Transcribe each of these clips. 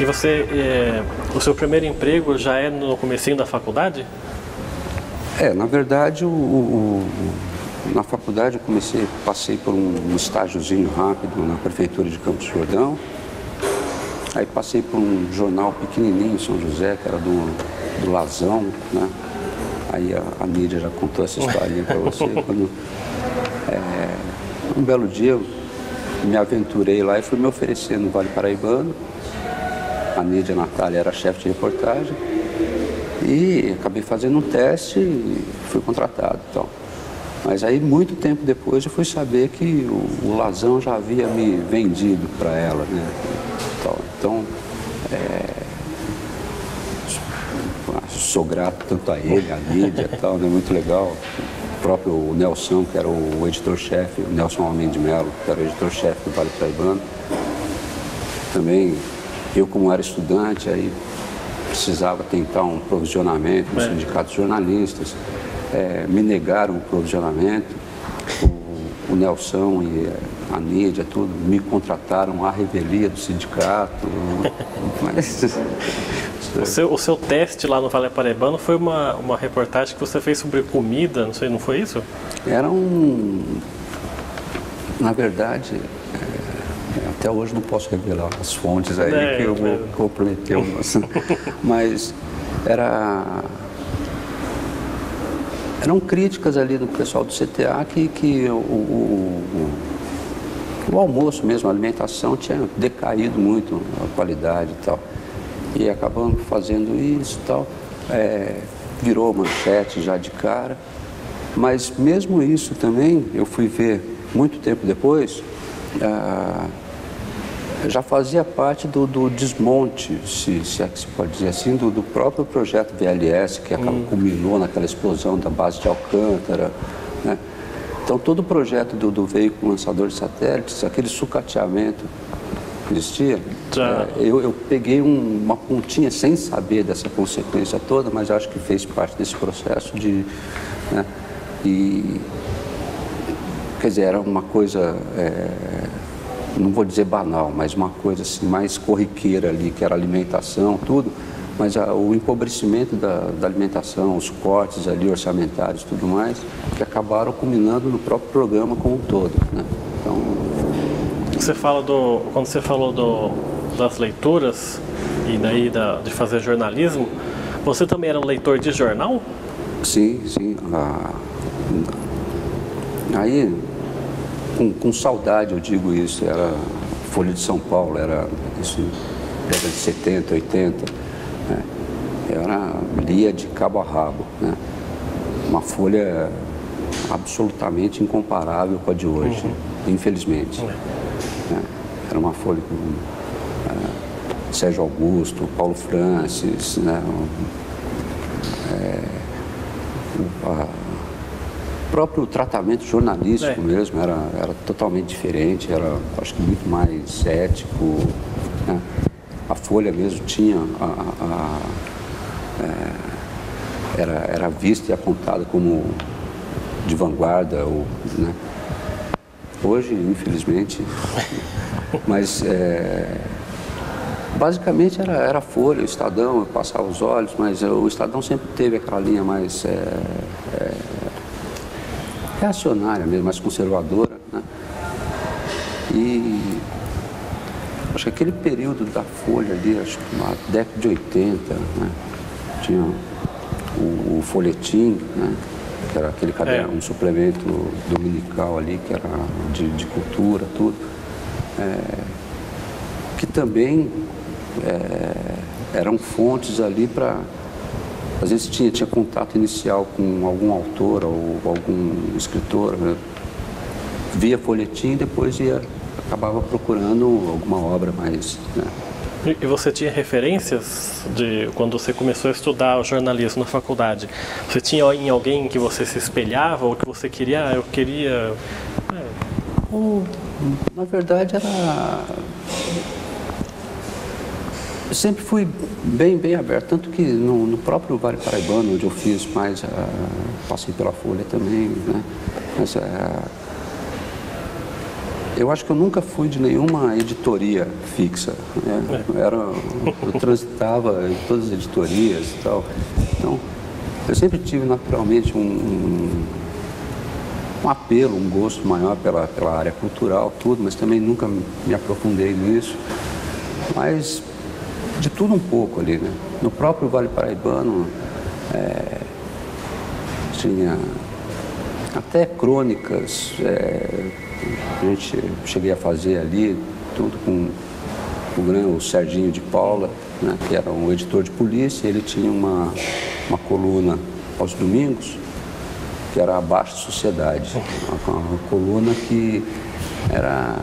E você, o seu primeiro emprego já é no comecinho da faculdade? É, na verdade, na faculdade eu passei por um estágiozinho rápido na prefeitura de Campos Jordão. Aí passei por um jornal pequenininho em São José, que era do Lazão, né? Aí a Nídia já contou essa historinha para você. Um belo dia eu me aventurei lá e fui me oferecer no Vale Paraibano. A Nídia Natália era chefe de reportagem. E acabei fazendo um teste e fui contratado. Então. Mas aí, muito tempo depois, eu fui saber que o Lazão já havia me vendido para ela, né? Então, sou grato tanto a ele, a Nídia e tal, né? Muito legal. O próprio Nelson, que era o editor-chefe, o Nelson Almir de Mello, que era o editor-chefe do Vale Paraibano. Também, eu como era estudante, aí precisava tentar um provisionamento no sindicato de jornalistas. Me negaram o provisionamento. O Nelson e a Nídia, tudo, me contrataram à revelia do sindicato. Mas... o seu teste lá no Vale Paraibano foi uma reportagem que você fez sobre comida, não sei, não foi isso? Era na verdade, até hoje não posso revelar as fontes aí, que eu vou comprometer umas. Mas eram críticas ali do pessoal do CTA que o almoço mesmo, a alimentação tinha decaído muito a qualidade e tal. E acabamos fazendo isso e tal. Virou manchete já de cara. Mas mesmo isso também, eu fui ver muito tempo depois, já fazia parte do desmonte, se é que se pode dizer assim, do próprio projeto VLS, que culminou naquela explosão da base de Alcântara, né? Então, todo o projeto do veículo lançador de satélites, aquele sucateamento que existia, eu peguei uma pontinha sem saber dessa consequência toda, mas acho que fez parte desse processo de... Né? E, quer dizer, era uma coisa... não vou dizer banal, mas uma coisa assim, mais corriqueira ali, que era alimentação, tudo, mas o empobrecimento da alimentação, os cortes ali orçamentários e tudo mais, que acabaram culminando no próprio programa como um todo, né? Então... Quando você falou das leituras e daí de fazer jornalismo, você também era um leitor de jornal? Sim, sim. Aí... Com saudade, eu digo isso, era Folha de São Paulo, era isso, década de 70, 80, né? Lia de cabo a rabo, né? Uma folha absolutamente incomparável com a de hoje, infelizmente. Né? Era uma folha com Sérgio Augusto, Paulo Francis, né? O próprio tratamento jornalístico mesmo era totalmente diferente, era, acho que, muito mais ético, né? A Folha mesmo tinha era vista e apontada como de vanguarda, ou, né? Hoje, infelizmente, mas basicamente era a Folha, o Estadão, eu passava os olhos, mas o Estadão sempre teve aquela linha mais... reacionária mesmo, mais conservadora, né? E acho que aquele período da Folha ali, acho que na década de 80, né? Tinha o Folhetim, né? Que era aquele caderno, um suplemento dominical ali, que era de cultura, tudo, que também eram fontes ali para... Às vezes tinha contato inicial com algum autor ou algum escritor, né? Via folhetim e depois acabava procurando alguma obra mais... Né? E você tinha referências de quando você começou a estudar o jornalismo na faculdade? Você tinha em alguém que você se espelhava ou que você queria? Eu queria... Na verdade era... Eu sempre fui bem, bem aberto, tanto que no próprio Vale Paraibano, onde eu fiz mais, passei pela Folha também, né? Mas Eu acho que eu nunca fui de nenhuma editoria fixa, né? Eu transitava em todas as editorias e tal. Então, eu sempre tive naturalmente um apelo, um gosto maior pela área cultural, tudo, mas também nunca me aprofundei nisso. Mas de tudo um pouco ali, né? No próprio Vale Paraibano, tinha até crônicas, cheguei a fazer ali, tudo com o Serginho de Paula, né, que era um editor de polícia. Ele tinha uma coluna aos domingos, que era a Baixa Sociedade, uma coluna que era,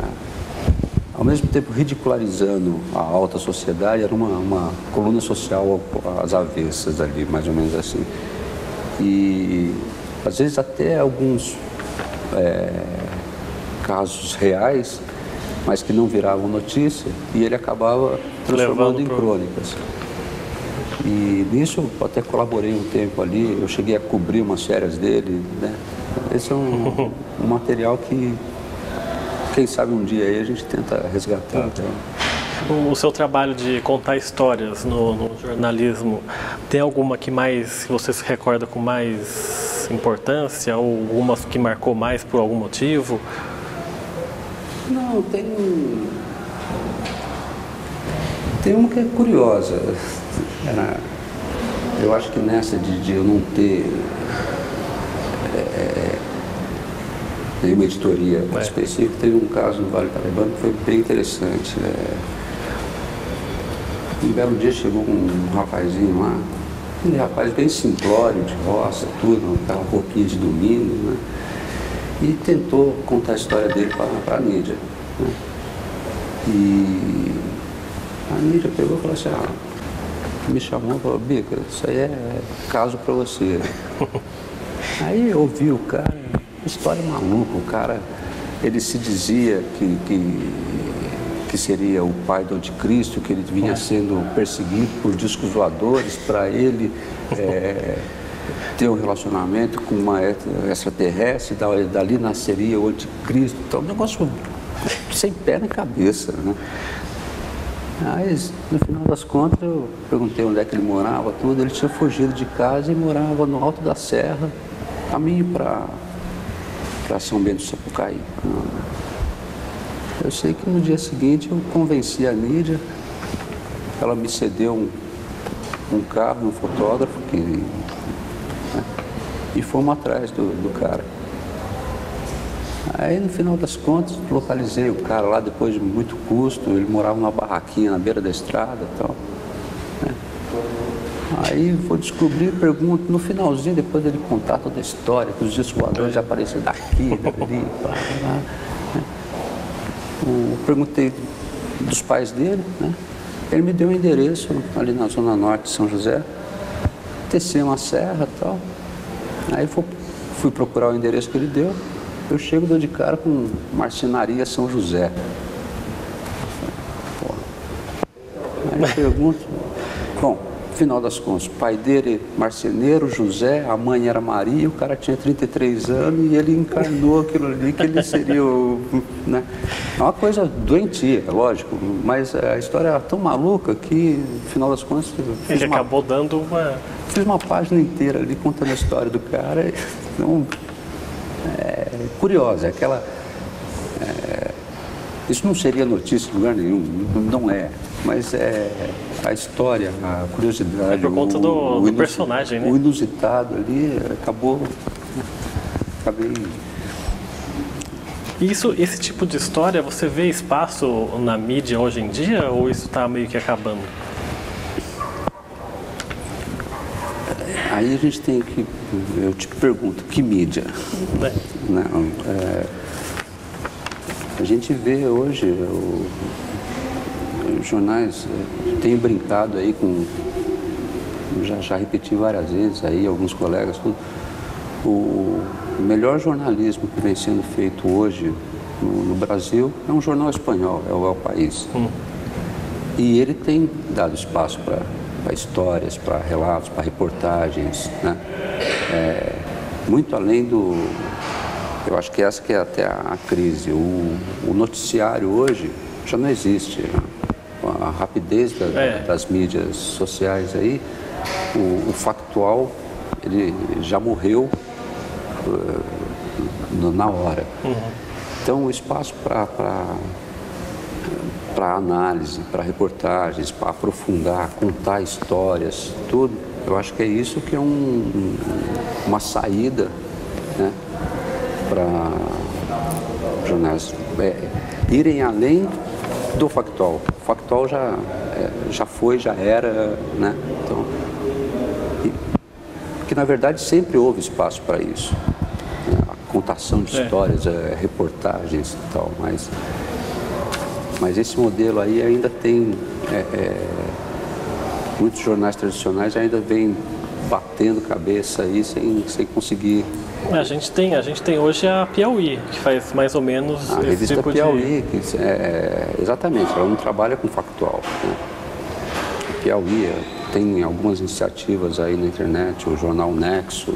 ao mesmo tempo, ridicularizando a alta sociedade. Era uma coluna social às avessas ali, mais ou menos assim. E, às vezes, até alguns casos reais, mas que não viravam notícia, e ele acabava transformando em crônicas. E nisso eu até colaborei um tempo ali, eu cheguei a cobrir umas férias dele, né? Esse é um material que, quem sabe, um dia aí a gente tenta resgatar. Então. O seu trabalho de contar histórias no jornalismo, tem alguma que você se recorda com mais importância, ou alguma que marcou mais por algum motivo? Não, tem uma que é curiosa. Eu acho que nessa de eu não ter nenhuma editoria específica, teve um caso no Vale Paraibano que foi bem interessante. Um belo dia chegou um rapazinho lá, um rapaz bem simplório, de roça, tudo, uma roupinha de domingo, né? E tentou contar a história dele para a Nídia, né? E a Nídia pegou e falou assim, me chamou e falou, Bica, isso aí é caso para você. Aí eu ouvi o cara, história maluca, o cara, ele se dizia que seria o pai do anticristo, que ele vinha sendo perseguido por discos voadores para ele ter um relacionamento com uma extraterrestre, dali nasceria o anticristo. Então, um negócio sem pé na cabeça, né? Mas, no final das contas, eu perguntei onde é que ele morava, tudo. Ele tinha fugido de casa e morava no alto da serra, caminho para São Bento Sapucaí. Eu sei que no dia seguinte eu convenci a Nídia, ela me cedeu um carro, um fotógrafo, e fomos atrás do cara. Aí no final das contas localizei o cara lá depois de muito custo. Ele morava numa barraquinha na beira da estrada e tal, né? Aí vou descobrir, pergunto, no finalzinho, depois dele contar toda a história, que os descoadores já apareceram daqui, dali, para lá. Eu perguntei dos pais dele, né? Ele me deu um endereço ali na zona norte de São José, descer uma serra e tal. Aí fui procurar o endereço que ele deu. Eu chego, dou de cara com Marcenaria São José. Porra. Aí eu pergunto, bom, final das contas, o pai dele, marceneiro José, a mãe era Maria, o cara tinha 33 anos e ele encarnou aquilo ali, que ele seria o, né? É uma coisa doentia, lógico, mas a história era tão maluca que, no final das contas, ele acabou dando uma... Fiz uma página inteira ali contando a história do cara. Então, curiosa, aquela... Isso não seria notícia em lugar nenhum, não é. Mas a história, a curiosidade... É por conta do personagem, né? O inusitado ali acabou... Acabei... Esse tipo de história, você vê espaço na mídia hoje em dia, ou isso está meio que acabando? Aí a gente tem que... Eu te pergunto, que mídia? Não, a gente vê hoje... Os jornais têm brincado aí com... Já repeti várias vezes aí, alguns colegas, tudo. O melhor jornalismo que vem sendo feito hoje no Brasil é um jornal espanhol, é o País. E ele tem dado espaço para histórias, para relatos, para reportagens, né? Muito além Eu acho que essa que é até a crise. O noticiário hoje já não existe, né? A rapidez das mídias sociais aí, o factual, ele já morreu na hora. Uhum. Então, o espaço para análise, para reportagens, para aprofundar, contar histórias, tudo, eu acho que é isso que é uma saída, né, para jornais irem além do factual. O factual já foi, já era, né? Então, que na verdade sempre houve espaço para isso, né? A contação de histórias, reportagens e tal, mas esse modelo aí ainda tem muitos jornais tradicionais ainda vêm batendo cabeça aí sem conseguir. A gente tem hoje a Piauí, que faz mais ou menos a esse tipo de... A revista Piauí, que exatamente, ela não trabalha com factual, né? A Piauí tem algumas iniciativas aí na internet, o jornal Nexo,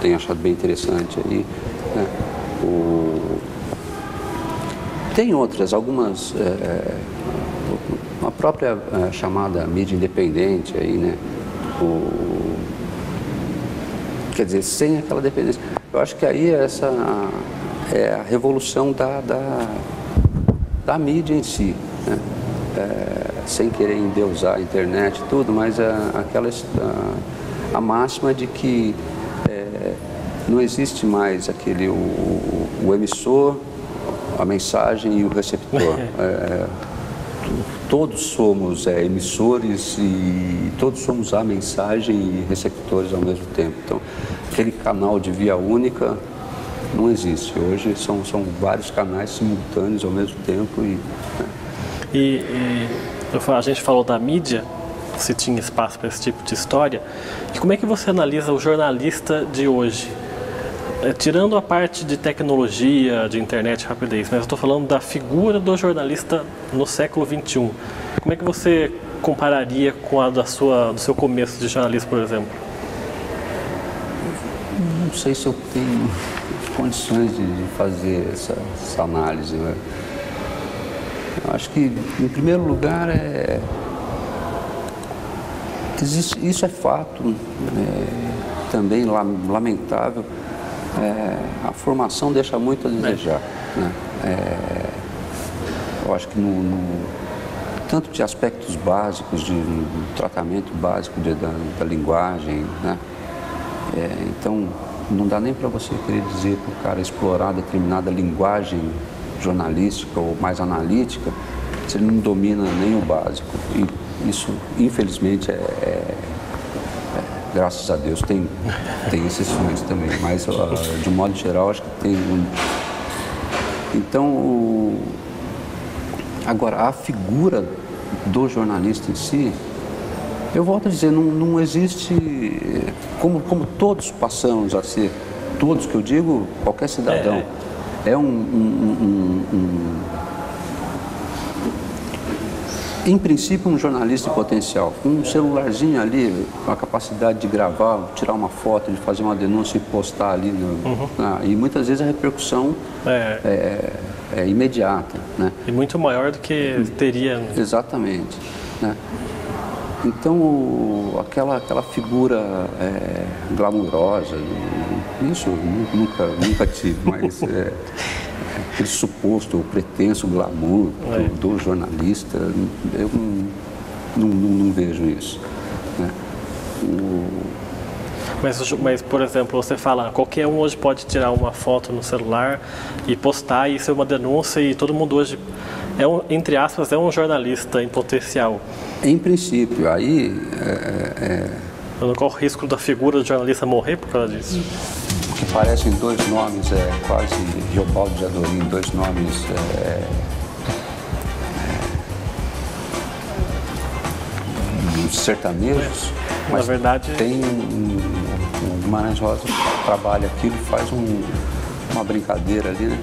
tem achado bem interessante aí, né? Tem outras, algumas... a própria chamada mídia independente aí, né? Quer dizer, sem aquela dependência. Eu acho que aí essa é a revolução da mídia em si, né? Sem querer endeusar a internet e tudo, mas a máxima de que não existe mais aquele o emissor, a mensagem e o receptor. Todos somos emissores e todos somos a mensagem e receptores ao mesmo tempo. Então, aquele canal de via única não existe. Hoje são vários canais simultâneos ao mesmo tempo. A gente falou da mídia, se tinha espaço para esse tipo de história. E como é que você analisa o jornalista de hoje? Tirando a parte de tecnologia, de internet, rapidez, mas eu estou falando da figura do jornalista no século XXI. Como é que você compararia com a do seu começo de jornalismo, por exemplo? Não sei se eu tenho condições de fazer essa análise, né? Eu acho que, em primeiro lugar, isso é fato, também lamentável. A formação deixa muito a desejar, né? Eu acho que tanto de aspectos básicos, de tratamento básico da linguagem, né? Então, não dá nem para você querer dizer para o cara explorar determinada linguagem jornalística ou mais analítica, se ele não domina nem o básico. E isso, infelizmente, graças a Deus tem exceções também, mas de modo geral acho que tem. Então, agora, a figura do jornalista em si, eu volto a dizer, não existe, como todos passamos a ser, todos que eu digo, qualquer cidadão, em princípio, um jornalista em potencial, com um celularzinho ali, com a capacidade de gravar, tirar uma foto, de fazer uma denúncia e postar ali. E muitas vezes a repercussão é imediata, né? E muito maior do que teria... Exatamente, né? Então, aquela figura glamourosa, isso eu nunca tive, mas... Aquele suposto, o pretenso glamour do jornalista, eu não vejo isso, né? Mas, por exemplo, você fala, qualquer um hoje pode tirar uma foto no celular e postar, e isso é uma denúncia, e todo mundo hoje, entre aspas, é um jornalista em potencial. Em princípio, aí... Qual o risco da figura do jornalista morrer por causa disso? Que parecem dois nomes, quase Riobaldo de Adorim, dois nomes sertanejos, mas na verdade tem o Maranhão Rosa trabalha aquilo, faz uma brincadeira ali, né?